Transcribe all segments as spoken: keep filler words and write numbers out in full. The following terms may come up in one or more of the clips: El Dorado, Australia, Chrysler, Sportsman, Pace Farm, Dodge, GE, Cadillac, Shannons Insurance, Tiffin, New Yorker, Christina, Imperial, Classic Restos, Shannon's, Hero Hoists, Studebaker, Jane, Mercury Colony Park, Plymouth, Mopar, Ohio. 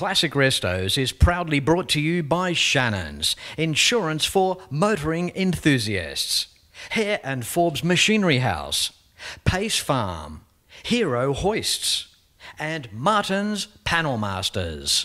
Classic Restos is proudly brought to you by Shannon's Insurance for motoring enthusiasts, Hare and Forbes Machinery House, Pace Farm, Hero Hoists, and Martin's Panel Masters.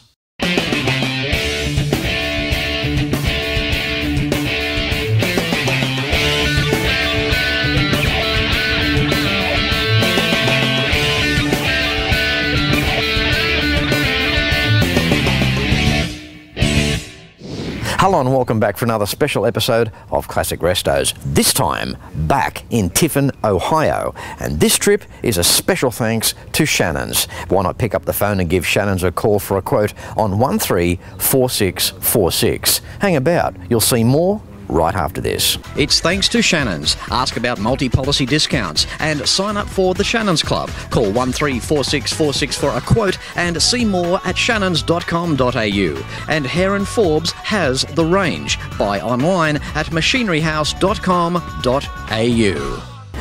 Hello and welcome back for another special episode of Classic Restos, this time back in Tiffin, Ohio. And this trip is a special thanks to Shannon's. Why not pick up the phone and give Shannon's a call for a quote on one three four six four six. Hang about, you'll see more right after this. It's thanks to Shannon's. Ask about multi-policy discounts and sign up for the Shannon's Club. Call one three four six four six for a quote and see more at shannons dot com dot A U. And Hare and Forbes has the range. Buy online at machinery house dot com dot A U.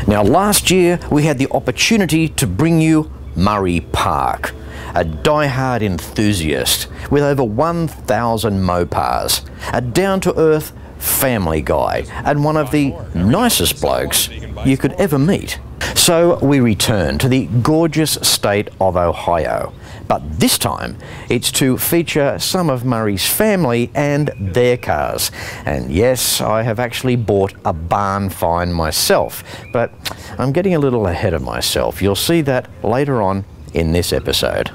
Now last year we had the opportunity to bring you Murray Park, a die-hard enthusiast with over one thousand Mopars, a down-to-earth family guy and one of the nicest blokes you could ever meet. So we return to the gorgeous state of Ohio, but this time it's to feature some of Murray's family and their cars. And yes, I have actually bought a barn find myself, but I'm getting a little ahead of myself. You'll see that later on in this episode.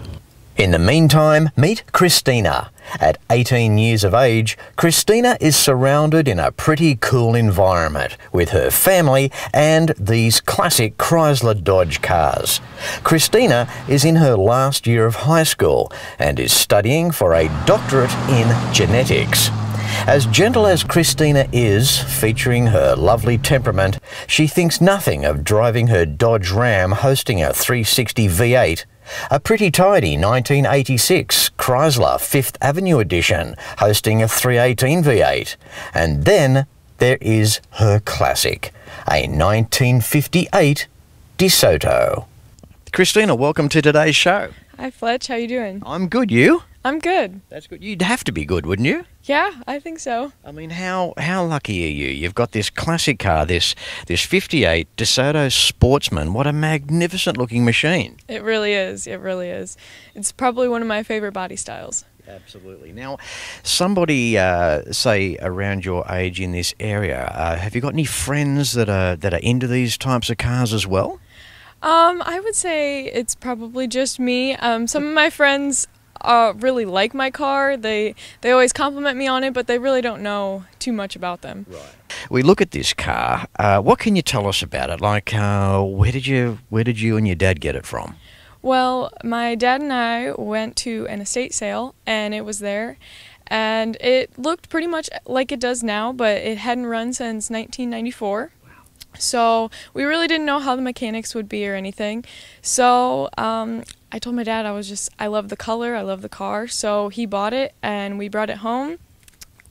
In the meantime, meet Christina. At eighteen years of age, Christina is surrounded in a pretty cool environment with her family and these classic Chrysler Dodge cars. Christina is in her last year of high school and is studying for a doctorate in genetics. As gentle as Christina is, featuring her lovely temperament, she thinks nothing of driving her Dodge Ram hosting a three sixty V eight. A pretty tidy nineteen eighty-six Chrysler Fifth Avenue edition hosting a three eighteen V eight. And then there is her classic, a nineteen fifty-eight DeSoto. Christina, welcome to today's show. Hi Fletch, how you doing? I'm good, you? I'm good. That's good. You'd have to be good, wouldn't you? Yeah, I think so. I mean, how how lucky are you? You've got this classic car, this this fifty-eight DeSoto Sportsman. What a magnificent looking machine. It really is. It really is. It's probably one of my favorite body styles. Absolutely. Now, somebody, uh, say, around your age in this area, uh, have you got any friends that are that are into these types of cars as well? Um, I would say it's probably just me. Um, some of my friends uh, really like my car. They they always compliment me on it, but they really don't know too much about them. Right. We look at this car. Uh, what can you tell us about it? Like, uh, where did you where did you and your dad get it from? Well, my dad and I went to an estate sale, and it was there, and it looked pretty much like it does now, but it hadn't run since nineteen ninety-four. So we really didn't know how the mechanics would be or anything. So um, I told my dad, I was just, I love the color, I love the car. So he bought it and we brought it home.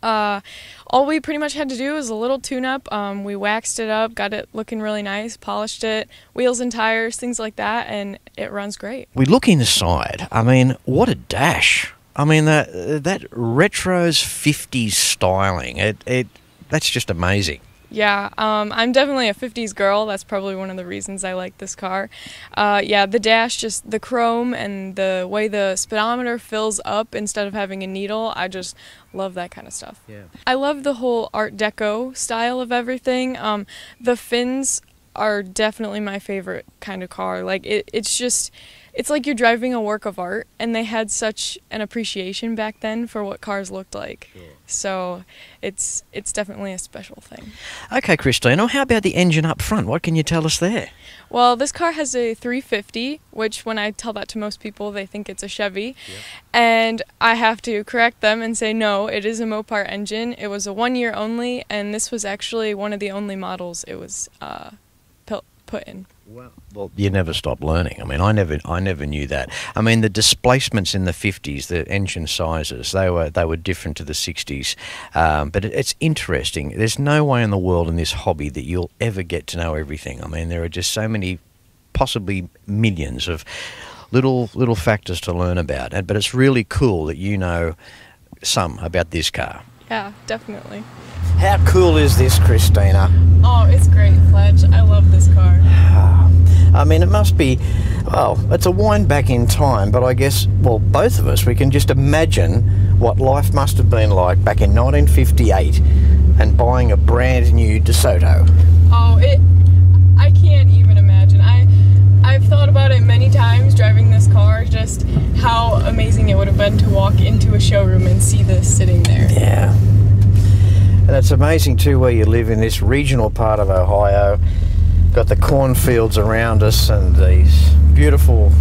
Uh, all we pretty much had to do was a little tune-up. Um, we waxed it up, got it looking really nice, polished it, wheels and tires, things like that, and it runs great. We look inside. I mean, what a dash. I mean, that, that retro's fifties styling, it, it, that's just amazing. Yeah, um, I'm definitely a fifties girl. That's probably one of the reasons I like this car. Uh, yeah, the dash, just the chrome and the way the speedometer fills up instead of having a needle. I just love that kind of stuff. Yeah. I love the whole Art Deco style of everything. Um, the fins are definitely my favorite kind of car. Like it, it's just, it's like you're driving a work of art, and they had such an appreciation back then for what cars looked like. Sure. So it's it's definitely a special thing. Okay, Christina, how about the engine up front? What can you tell us there? Well, this car has a three fifty, which when I tell that to most people, they think it's a Chevy. Yep. And I have to correct them and say, no, it is a Mopar engine. It was a one-year only, and this was actually one of the only models it was uh, put in. Well, well, you never stop learning. I mean, I never, I never knew that. I mean, the displacements in the fifties, the engine sizes, they were, they were different to the sixties. Um, but it, it's interesting. There's no way in the world in this hobby that you'll ever get to know everything. I mean, there are just so many, possibly millions of little little factors to learn about. But it's really cool that you know some about this car. Yeah, definitely. How cool is this, Christina? Oh, it's great, Fletch. I love this car. I mean, it must be, well, it's a wind back in time, but I guess, well, both of us, we can just imagine what life must have been like back in nineteen fifty-eight and buying a brand new DeSoto. Oh, it, I can't even imagine. I, I've thought about it many times driving this car, just how amazing it would have been to walk into a showroom and see this sitting there. Yeah. And it's amazing, too, where you live in this regional part of Ohio. Got the cornfields around us and these beautiful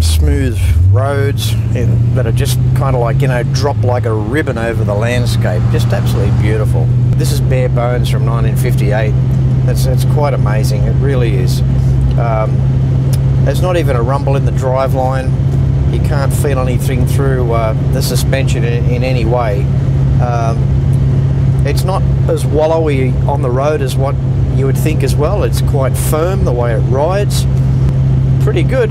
smooth roads in, that are just kind of like, you know, drop like a ribbon over the landscape. Just absolutely beautiful. This is bare bones from nineteen fifty-eight. That's, that's quite amazing. It really is. Um, there's not even a rumble in the driveline. You can't feel anything through uh, the suspension in, in any way. Um, it's not as wallowy on the road as what you would think as well. It's quite firm the way it rides. Pretty good.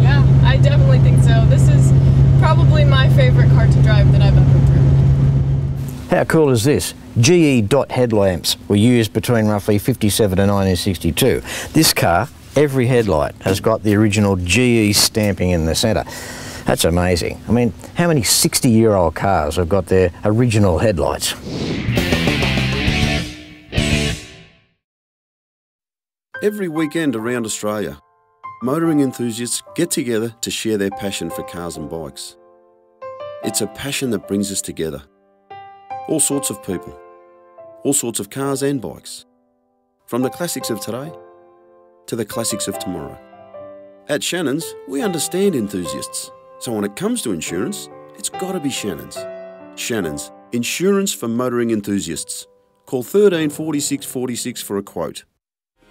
Yeah, I definitely think so. This is probably my favorite car to drive that I've ever driven. How cool is this? G E Dot headlamps were used between roughly fifty-seven and nineteen sixty-two. This car, every headlight has got the original G E stamping in the center. That's amazing. I mean, how many sixty-year-old cars have got their original headlights? Every weekend around Australia, motoring enthusiasts get together to share their passion for cars and bikes. It's a passion that brings us together. All sorts of people, all sorts of cars and bikes. From the classics of today to the classics of tomorrow. At Shannon's, we understand enthusiasts. So when it comes to insurance, it's got to be Shannon's. Shannon's, insurance for motoring enthusiasts. Call thirteen forty-six forty-six for a quote.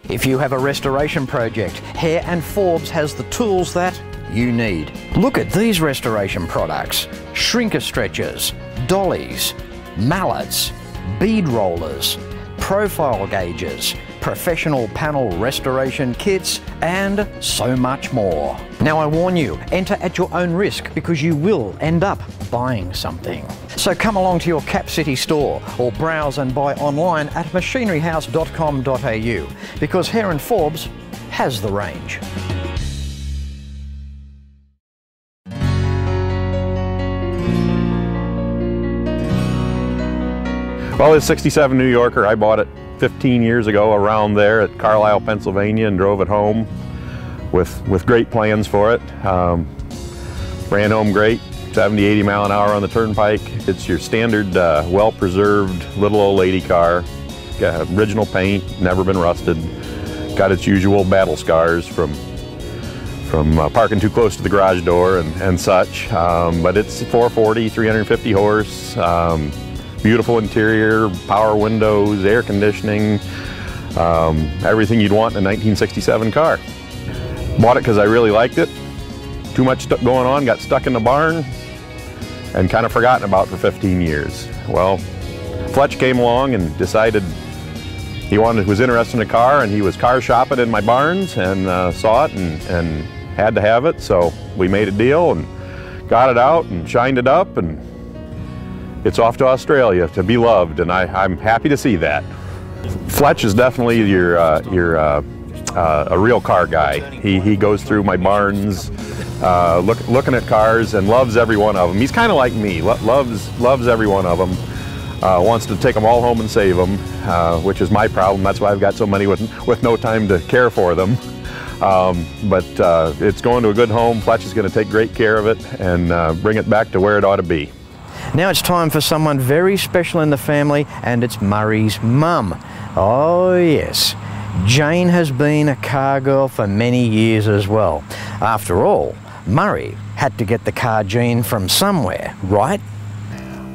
If you have a restoration project, Hare and Forbes has the tools that you need. Look at these restoration products. Shrinker stretchers, dollies, mallets, bead rollers, profile gauges, professional panel restoration kits, and so much more. Now I warn you, enter at your own risk because you will end up buying something. So come along to your Cap City store or browse and buy online at machinery house dot com dot A U because Hare and Forbes has the range. Well, it's sixty-seven New Yorker. I bought it fifteen years ago around there at Carlisle, Pennsylvania, and drove it home with with great plans for it. Um, ran home great, seventy, eighty mile an hour on the turnpike. It's your standard uh, well-preserved little old lady car. Got original paint, never been rusted. Got its usual battle scars from from uh, parking too close to the garage door and, and such. Um, but it's four forty, three hundred fifty horse. Um, Beautiful interior, power windows, air conditioning, um, everything you'd want in a nineteen sixty-seven car. Bought it because I really liked it. Too much stuff going on, got stuck in the barn and kind of forgotten about for fifteen years. Well, Fletch came along and decided he wanted, was interested in a car, and he was car shopping in my barns and uh, saw it and, and had to have it. So we made a deal and got it out and shined it up, and it's off to Australia to be loved, and I, I'm happy to see that. Fletch is definitely your, uh, your, uh, uh, a real car guy. He, he goes through my barns, uh, look, looking at cars, and loves every one of them. He's kind of like me, lo loves, loves every one of them, uh, wants to take them all home and save them, uh, which is my problem. That's why I've got so many with, with no time to care for them. Um, but uh, it's going to a good home. Fletch is going to take great care of it and uh, bring it back to where it ought to be. Now it's time for someone very special in the family, and it's Murray's mum. Oh yes, Jane has been a car girl for many years as well. After all, Murray had to get the car gene from somewhere, right?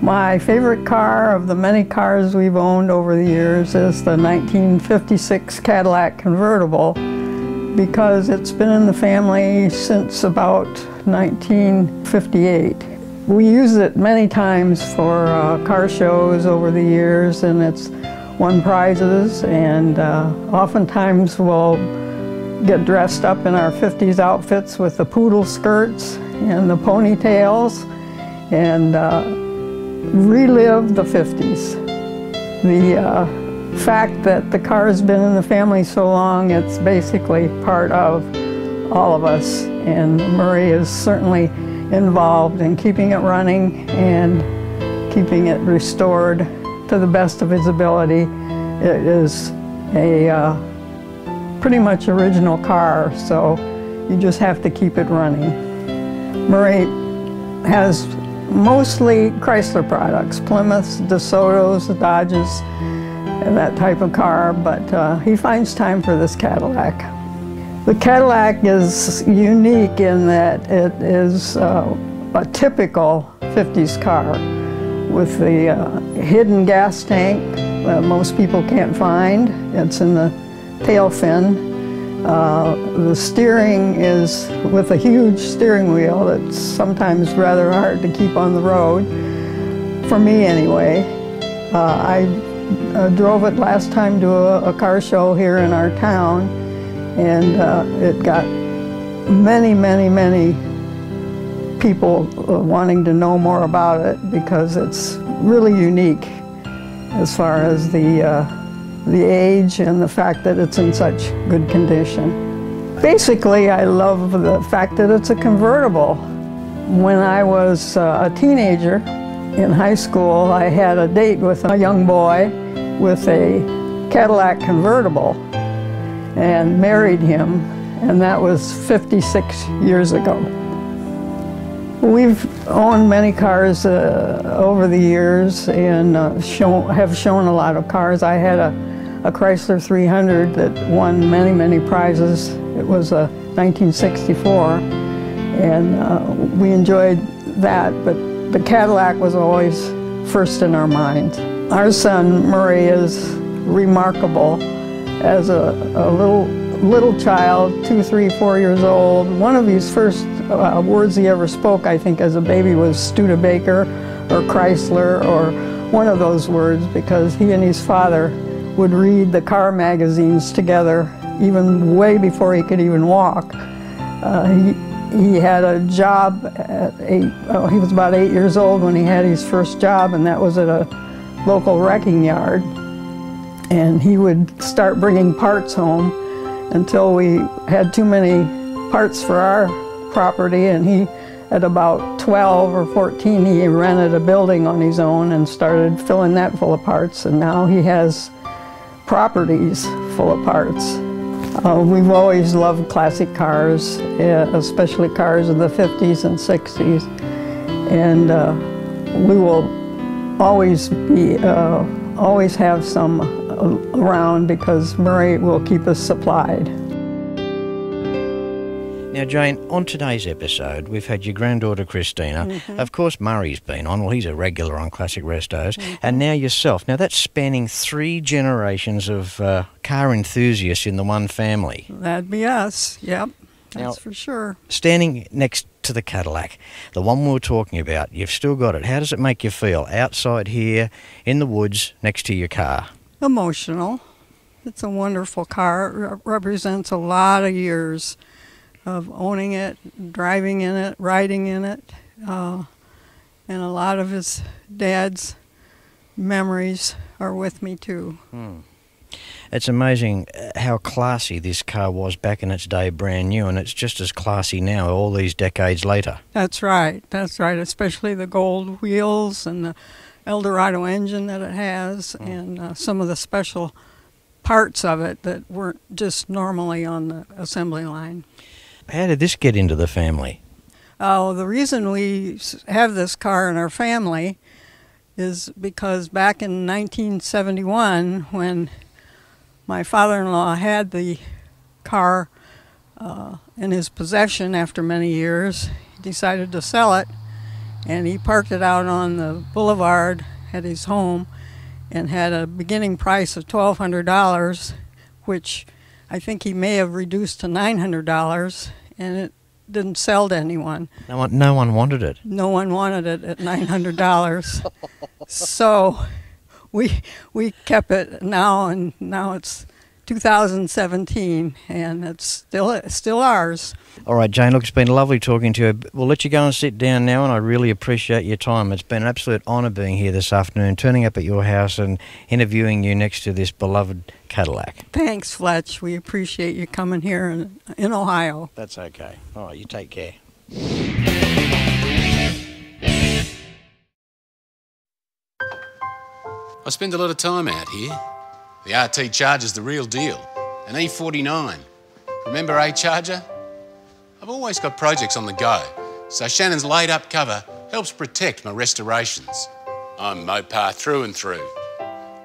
My favorite car of the many cars we've owned over the years is the nineteen fifty-six Cadillac convertible, because it's been in the family since about nineteen fifty-eight. We use it many times for uh, car shows over the years, and it's won prizes, and uh, oftentimes we'll get dressed up in our fifties outfits with the poodle skirts and the ponytails and uh, relive the fifties. The uh, fact that the car's been in the family so long, it's basically part of all of us, and Murray is certainly involved in keeping it running and keeping it restored to the best of his ability. It is a uh, pretty much original car, so you just have to keep it running. Murray has mostly Chrysler products, Plymouths, DeSotos, Dodges, and that type of car, but uh, he finds time for this Cadillac. The Cadillac is unique in that it is uh, a typical fifties car with the uh, hidden gas tank that most people can't find. It's in the tail fin. Uh, the steering is with a huge steering wheel that's sometimes rather hard to keep on the road, for me anyway. Uh, I uh, drove it last time to a, a car show here in our town, and uh, it got many, many, many people wanting to know more about it because it's really unique as far as the, uh, the age and the fact that it's in such good condition. Basically, I love the fact that it's a convertible. When I was uh, a teenager in high school, I had a date with a young boy with a Cadillac convertible and married him, and that was fifty-six years ago. We've owned many cars uh, over the years and uh, show, have shown a lot of cars. I had a, a Chrysler three hundred that won many, many prizes. It was a nineteen sixty-four, and uh, we enjoyed that, but the Cadillac was always first in our minds. Our son, Murray, is remarkable. As a, a little little child, two, three, four years old, one of his first uh, words he ever spoke, I think, as a baby was Studebaker or Chrysler or one of those words, because he and his father would read the car magazines together, even way before he could even walk. Uh, he, he had a job at eight, oh, he was about eight years old when he had his first job, and that was at a local wrecking yard. And he would start bringing parts home until we had too many parts for our property, and he, at about twelve or fourteen, he rented a building on his own and started filling that full of parts, and now he has properties full of parts. Uh, we've always loved classic cars, especially cars of the fifties and sixties, and uh, we will always be, uh, always have some around because Murray will keep us supplied. Now, Jane, on today's episode, we've had your granddaughter Christina. Mm-hmm. Of course, Murray's been on. Well, he's a regular on Classic Restos. Mm-hmm. And now yourself. Now, that's spanning three generations of uh, car enthusiasts in the one family. That'd be us, yep. That's now, for sure. Standing next to the Cadillac, the one we were talking about, you've still got it. How does it make you feel outside here in the woods next to your car? Emotional. It's a wonderful car. It re represents a lot of years of owning it, driving in it, riding in it, uh, and a lot of his dad's memories are with me too. Hmm. It's amazing how classy this car was back in its day, brand new, and it's just as classy now, all these decades later. That's right, that's right, especially the gold wheels and the El Dorado engine that it has, mm. and uh, some of the special parts of it that weren't just normally on the assembly line. How did this get into the family? Oh, uh, the reason we have this car in our family is because back in nineteen seventy-one, when my father-in-law had the car uh, in his possession after many years, he decided to sell it, and he parked it out on the boulevard at his home and had a beginning price of twelve hundred dollars, which I think he may have reduced to nine hundred dollars, and it didn't sell to anyone. No one, no one wanted it. No one wanted it at nine hundred dollars. So we we kept it now, and now it's two thousand seventeen, and it's still it's still ours. All right, Jane, look, it's been lovely talking to you. We'll let you go and sit down now, and I really appreciate your time. It's been an absolute honour being here this afternoon, turning up at your house and interviewing you next to this beloved Cadillac. Thanks, Fletch. We appreciate you coming here in, in Ohio. That's okay. All right, you take care. I spend a lot of time out here. The R T Charger's the real deal, an E forty-nine. Remember a Charger? I've always got projects on the go, so Shannon's laid up cover helps protect my restorations. I'm Mopar through and through.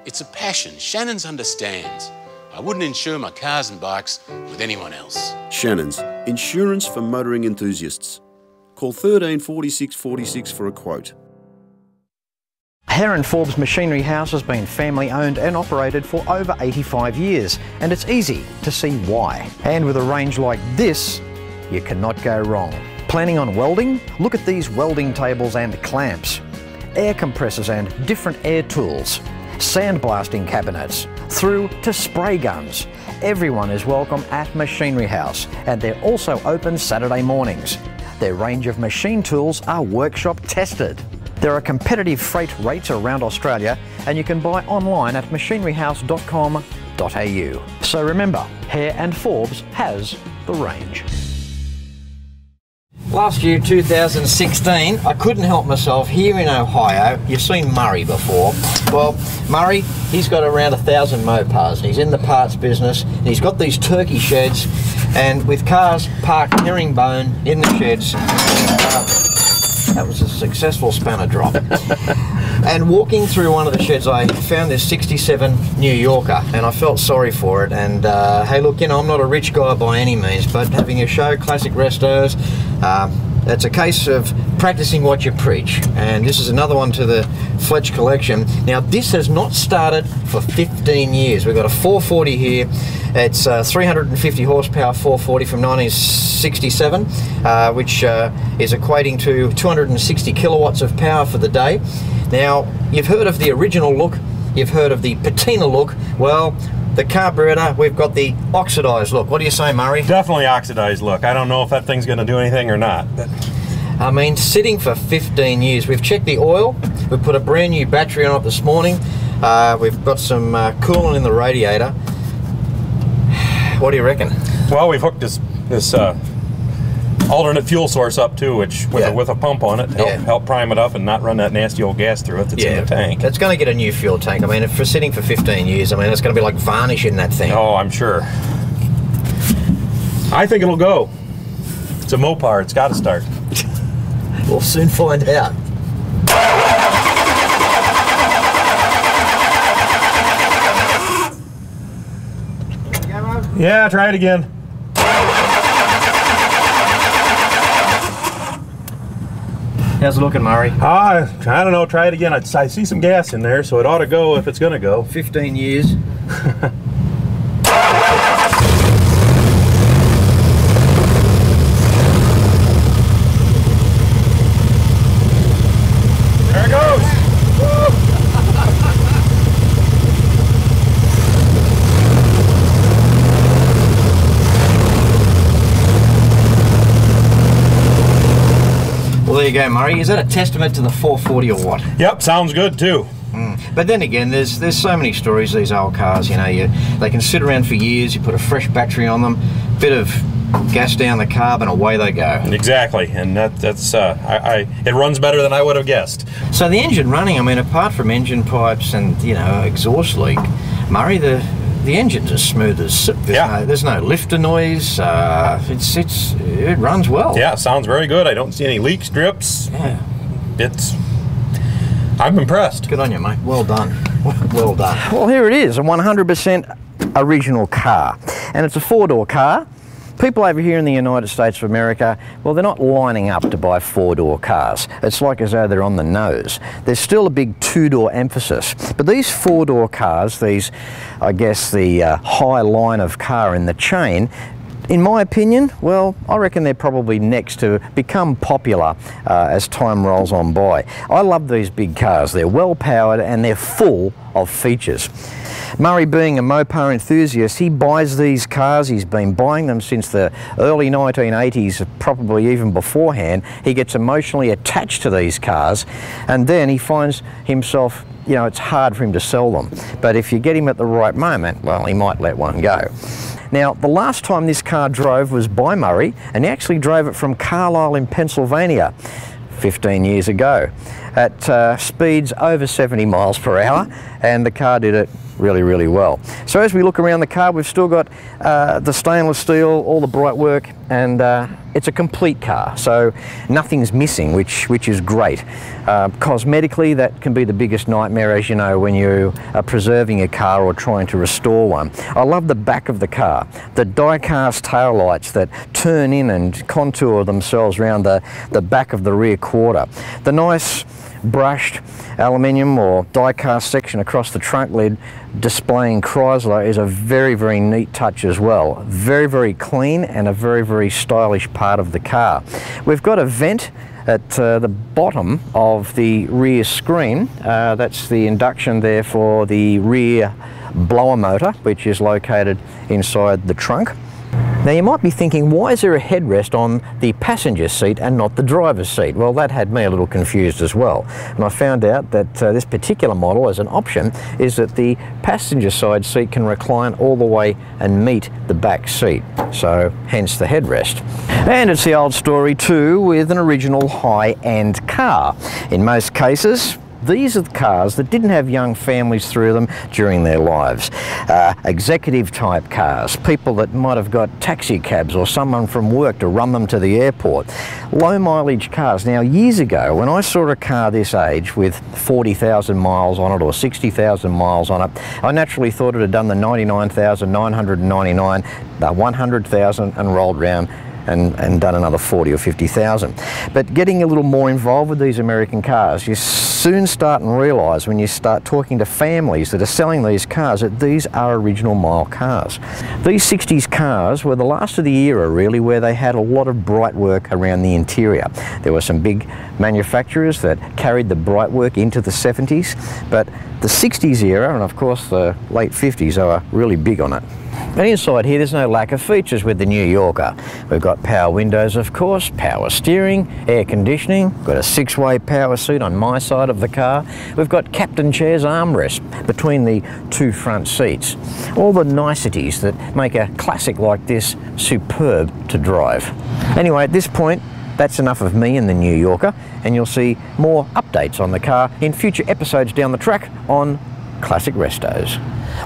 It's a passion Shannon's understands. I wouldn't insure my cars and bikes with anyone else. Shannon's, insurance for motoring enthusiasts. Call thirteen forty-six forty-six for a quote. Hare and Forbes Machinery House has been family owned and operated for over eighty-five years, and it's easy to see why. And with a range like this, you cannot go wrong. Planning on welding? Look at these welding tables and clamps, air compressors and different air tools, sandblasting cabinets, through to spray guns. Everyone is welcome at Machinery House, and they're also open Saturday mornings. Their range of machine tools are workshop tested. There are competitive freight rates around Australia, and you can buy online at machinery house dot com dot A U. So remember, Hare and Forbes has the range. Last year, two thousand sixteen, I couldn't help myself here in Ohio. You've seen Murray before. Well, Murray, he's got around a thousand Mopars, and he's in the parts business, and he's got these turkey sheds, and with cars parked herringbone in the sheds, uh, that was a successful spanner drop. And walking through one of the sheds, I found this sixty-seven New Yorker, and I felt sorry for it. And uh, hey, look, you know, I'm not a rich guy by any means, but having a show, Classic Restos, uh, it's a case of practicing what you preach. And this is another one to the Fletch collection. Now, this has not started for fifteen years. We've got a four forty here. It's uh, three hundred fifty horsepower four forty from nineteen sixty-seven, uh, which uh, is equating to two hundred sixty kilowatts of power for the day. Now, you've heard of the original look, you've heard of the patina look. Well, the carburetor, we've got the oxidized look. What do you say, Murray? Definitely oxidized look. I don't know if that thing's going to do anything or not. I mean, sitting for fifteen years. We've checked the oil, we've put a brand new battery on it this morning, uh, we've got some uh, coolant in the radiator. What do you reckon? Well, we've hooked this this uh, alternate fuel source up too, which with, yeah. a, with a pump on it, help, yeah. help prime it up and not run that nasty old gas through it that's yeah. in the tank. It's going to get a new fuel tank. I mean, if we're sitting for fifteen years, I mean, it's going to be like varnish in that thing. Oh, I'm sure. I think it'll go. It's a Mopar, it's got to start. We'll soon find out. Yeah, try it again. How's it looking, Murray? Ah, I don't know, try it again. I, I see some gas in there, so it ought to go if it's going to go. fifteen years. There you go, Murray. Is that a testament to the four forty or what? Yep, sounds good too. Mm. But then again, there's there's so many stories, these old cars, you know, you they can sit around for years, you put a fresh battery on them, bit of gas down the carb, and away they go. Exactly, and that, that's, uh, I, I, it runs better than I would have guessed. So the engine running, I mean, apart from engine pipes and, you know, exhaust leak, Murray, the the engine's as smooth as soot. There's, yeah. no, there's no lifter noise. Uh, it's it's it runs well. Yeah, sounds very good. I don't see any leaks, drips. Yeah, it's. I'm impressed. Good on you, mate. Well done. Well done. Well, here it is, a one hundred percent original car, and it's a four-door car. People over here in the United States of America, well, they're not lining up to buy four-door cars. It's like as though they're on the nose. There's still a big two-door emphasis. But these four-door cars, these, I guess, the uh, high line of car in the chain, In my opinion, well, I reckon they're probably next to become popular uh, as time rolls on by. I love these big cars. They're well powered and they're full of features. Murray, being a Mopar enthusiast, he buys these cars. He's been buying them since the early nineteen eighties, probably even beforehand. He gets emotionally attached to these cars, and then he finds himself, you know, it's hard for him to sell them. But if you get him at the right moment, well, he might let one go. Now, the last time this car drove was by Murray, and he actually drove it from Carlisle in Pennsylvania fifteen years ago at uh, speeds over seventy miles per hour, and the car did it really, really well. So as we look around the car, we've still got uh, the stainless steel, all the bright work, and uh, it's a complete car, so nothing's missing, which which is great. Uh, cosmetically, that can be the biggest nightmare, as you know, when you are preserving a car or trying to restore one. I love the back of the car, the die-cast taillights that turn in and contour themselves around the, the back of the rear quarter. The nice brushed aluminium or die-cast section across the trunk lid displaying Chrysler is a very, very neat touch as well. Very, very clean and a very, very stylish part of the car. We've got a vent at uh, the bottom of the rear screen. Uh, that's the induction there for the rear blower motor, which is located inside the trunk. Now, you might be thinking, why is there a headrest on the passenger seat and not the driver's seat? Well, that had me a little confused as well. And I found out that uh, this particular model, as an option, is that the passenger side seat can recline all the way and meet the back seat. So, hence the headrest. And it's the old story too with an original high-end car. In most cases, these are the cars that didn't have young families through them during their lives. Uh, executive type cars, people that might have got taxi cabs or someone from work to run them to the airport. Low mileage cars. Now, years ago, when I saw a car this age with forty thousand miles on it or sixty thousand miles on it, I naturally thought it had done the ninety-nine thousand nine hundred ninety-nine, the one hundred thousand and rolled round And, and done another forty or fifty thousand. But getting a little more involved with these American cars, you soon start and realise when you start talking to families that are selling these cars that these are original mile cars. These sixties cars were the last of the era really, where they had a lot of bright work around the interior. There were some big manufacturers that carried the bright work into the seventies, but the sixties era, and of course the late fifties, they were really big on it. And inside here, there's no lack of features with the New Yorker. We've got power windows, of course, power steering, air conditioning, got a six-way power seat on my side of the car. We've got captain chairs, armrests between the two front seats. All the niceties that make a classic like this superb to drive. Anyway, at this point, that's enough of me in the New Yorker, and you'll see more updates on the car in future episodes down the track on Classic Restos.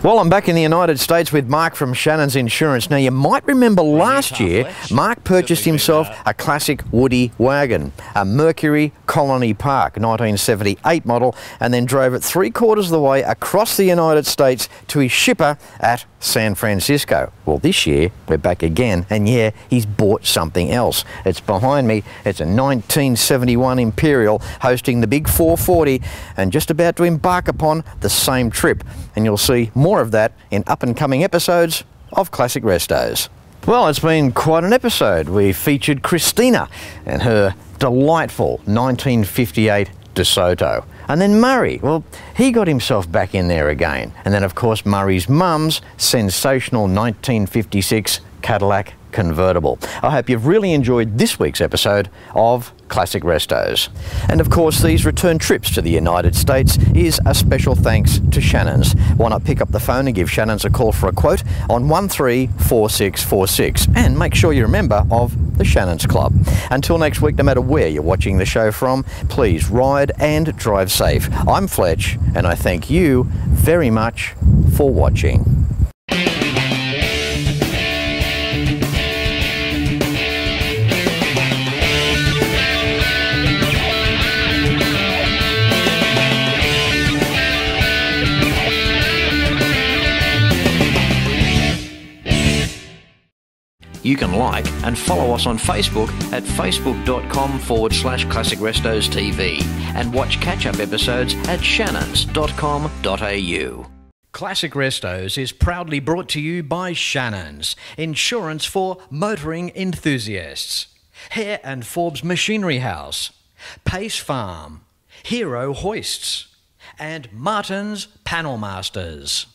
Well, I'm back in the United States with Mark from Shannon's Insurance. Now, you might remember last year, Mark purchased himself a classic Woody wagon, a Mercury Colony Park nineteen seventy-eight model, and then drove it three quarters of the way across the United States to his shipper at San Francisco. Well, this year, we're back again, and yeah, he's bought something else. It's behind me. It's a nineteen seventy-one Imperial hosting the big four forty and just about to embark upon the same trip. And you'll see more of that in up-and-coming episodes of Classic Restos. Well, it's been quite an episode. We featured Christina and her delightful nineteen fifty-eight DeSoto. And then Murray, well, he got himself back in there again. And then, of course, Murray's mum's sensational nineteen fifty-six Cadillac convertible. I hope you've really enjoyed this week's episode of Classic Restos. And of course, these return trips to the United States is a special thanks to Shannon's. Why not pick up the phone and give Shannon's a call for a quote on one three four six four six, and make sure you're a member of the Shannon's Club. Until next week, no matter where you're watching the show from, please ride and drive safe. I'm Fletch, and I thank you very much for watching. You can like and follow us on Facebook at facebook.com forward slash Classic Restos TV, and watch catch-up episodes at shannons dot com dot a u. Classic Restos is proudly brought to you by Shannon's Insurance for motoring enthusiasts, Hare and Forbes Machinery House, Pace Farm, Hero Hoists, and Martin's Panel Masters.